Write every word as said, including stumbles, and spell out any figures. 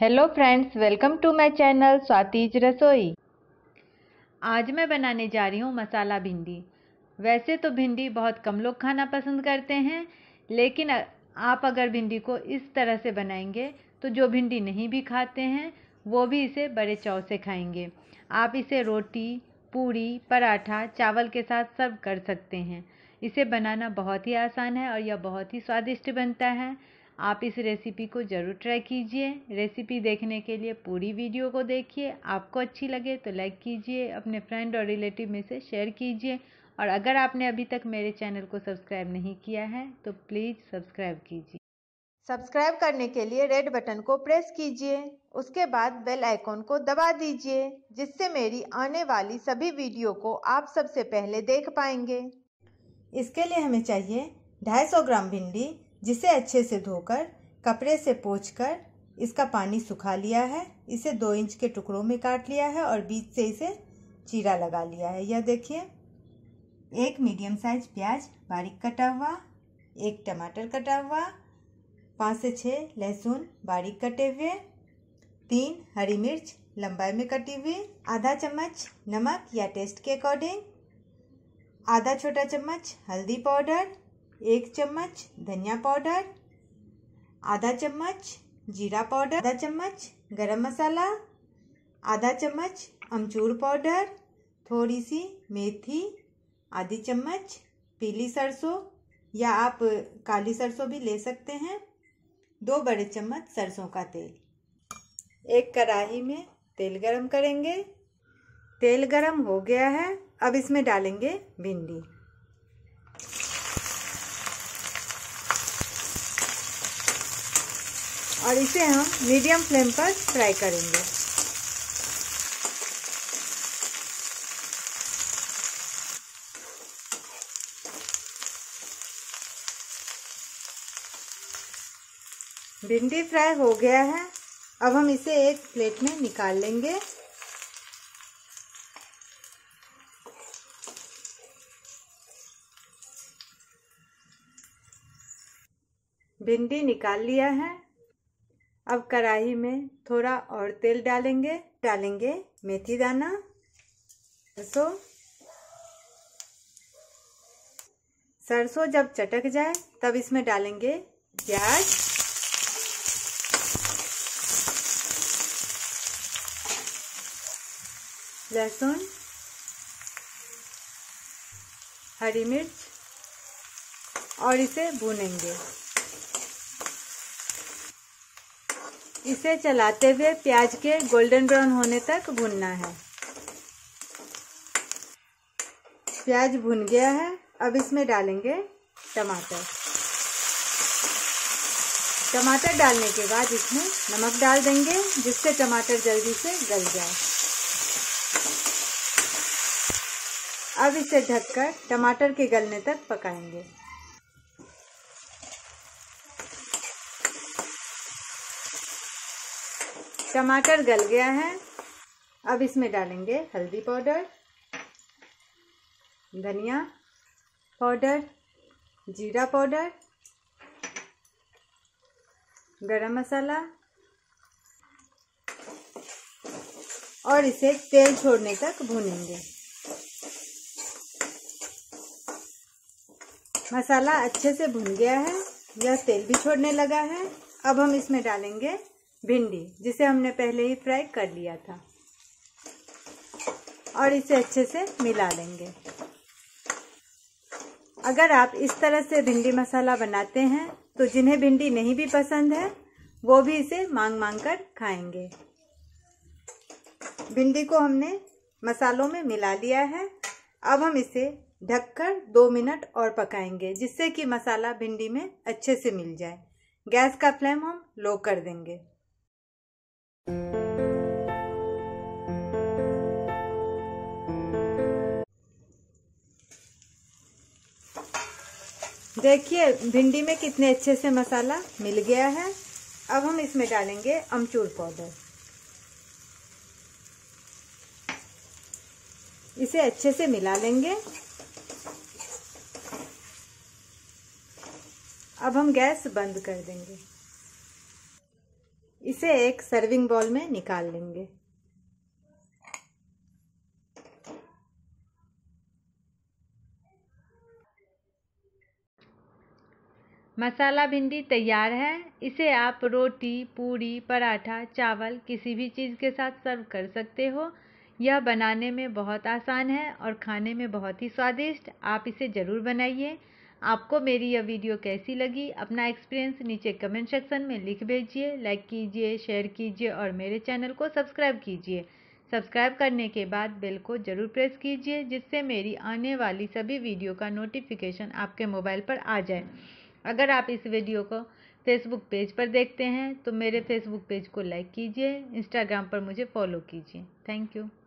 Hello friends, welcome to my channel Swati's Rasoi. आज मैं बनाने जा रही हूँ मसाला भिंडी। वैसे तो भिंडी बहुत कम लोग खाना पसंद करते हैं, लेकिन आप अगर भिंडी को इस तरह से बनाएंगे तो जो भिंडी नहीं भी खाते हैं वो भी इसे बड़े चाव से खाएंगे। आप इसे रोटी, पूरी, पराठा, चावल के साथ सर्व कर सकते हैं। इसे बनाना बहुत ही आसान है और यह बहुत ही स्वादिष्ट बनता है। आप इस रेसिपी को ज़रूर ट्राई कीजिए। रेसिपी देखने के लिए पूरी वीडियो को देखिए। आपको अच्छी लगे तो लाइक कीजिए, अपने फ्रेंड और रिलेटिव में से शेयर कीजिए, और अगर आपने अभी तक मेरे चैनल को सब्सक्राइब नहीं किया है तो प्लीज़ सब्सक्राइब कीजिए। सब्सक्राइब करने के लिए रेड बटन को प्रेस कीजिए, उसके बाद बेल आइकॉन को दबा दीजिए, जिससे मेरी आने वाली सभी वीडियो को आप सबसे पहले देख पाएंगे। इसके लिए हमें चाहिए ढाई सौ ग्राम भिंडी, जिसे अच्छे से धोकर कपड़े से पोंछकर इसका पानी सुखा लिया है। इसे दो इंच के टुकड़ों में काट लिया है और बीच से इसे चीरा लगा लिया है। यह देखिए। एक मीडियम साइज प्याज बारीक कटा हुआ, एक टमाटर कटा हुआ, पाँच से छः लहसुन बारीक कटे हुए, तीन हरी मिर्च लंबाई में कटी हुई, आधा चम्मच नमक या टेस्ट के अकॉर्डिंग, आधा छोटा चम्मच हल्दी पाउडर, एक चम्मच धनिया पाउडर, आधा चम्मच जीरा पाउडर, आधा चम्मच गरम मसाला, आधा चम्मच अमचूर पाउडर, थोड़ी सी मेथी, आधी चम्मच पीली सरसों या आप काली सरसों भी ले सकते हैं, दो बड़े चम्मच सरसों का तेल। एक कढ़ाई में तेल गरम करेंगे। तेल गरम हो गया है, अब इसमें डालेंगे भिंडी। और इसे हम मीडियम फ्लेम पर फ्राई करेंगे। भिंडी फ्राई हो गया है, अब हम इसे एक प्लेट में निकाल लेंगे। भिंडी निकाल लिया है। अब कढ़ाई में थोड़ा और तेल डालेंगे। डालेंगे मेथी दाना, सरसों। सरसों जब चटक जाए तब इसमें डालेंगे प्याज। लहसुन, हरी मिर्च, और इसे भूनेंगे। इसे चलाते हुए प्याज के गोल्डन ब्राउन होने तक भूनना है। प्याज भून गया है, अब इसमें डालेंगे टमाटर। टमाटर डालने के बाद इसमें नमक डाल देंगे, जिससे टमाटर जल्दी से गल जाए। अब इसे ढककर टमाटर के गलने तक पकाएंगे। टमाटर गल गया है, अब इसमें डालेंगे हल्दी पाउडर, धनिया पाउडर, जीरा पाउडर, गरम मसाला, और इसे तेल छोड़ने तक भूनेंगे। मसाला अच्छे से भून गया है, यह तेल भी छोड़ने लगा है। अब हम इसमें डालेंगे भिंडी, जिसे हमने पहले ही फ्राई कर लिया था, और इसे अच्छे से मिला लेंगे। अगर आप इस तरह से भिंडी मसाला बनाते हैं तो जिन्हें भिंडी नहीं भी पसंद है वो भी इसे मांग मांग कर खाएंगे। भिंडी को हमने मसालों में मिला लिया है। अब हम इसे ढककर दो मिनट और पकाएंगे, जिससे कि मसाला भिंडी में अच्छे से मिल जाए। गैस का फ्लेम हम लो कर देंगे। देखिए, भिंडी में कितने अच्छे से मसाला मिल गया है। अब हम इसमें डालेंगे अमचूर पाउडर। इसे अच्छे से मिला लेंगे। अब हम गैस बंद कर देंगे। इसे एक सर्विंग बाउल में निकाल लेंगे। मसाला भिंडी तैयार है। इसे आप रोटी, पूरी, पराठा, चावल किसी भी चीज़ के साथ सर्व कर सकते हो। यह बनाने में बहुत आसान है और खाने में बहुत ही स्वादिष्ट। आप इसे ज़रूर बनाइए। आपको मेरी यह वीडियो कैसी लगी, अपना एक्सपीरियंस नीचे कमेंट सेक्शन में लिख भेजिए। लाइक कीजिए, शेयर कीजिए और मेरे चैनल को सब्सक्राइब कीजिए। सब्सक्राइब करने के बाद बेल को ज़रूर प्रेस कीजिए, जिससे मेरी आने वाली सभी वीडियो का नोटिफिकेशन आपके मोबाइल पर आ जाए। अगर आप इस वीडियो को फेसबुक पेज पर देखते हैं तो मेरे फेसबुक पेज को लाइक कीजिए। इंस्टाग्राम पर मुझे फॉलो कीजिए। Thank you.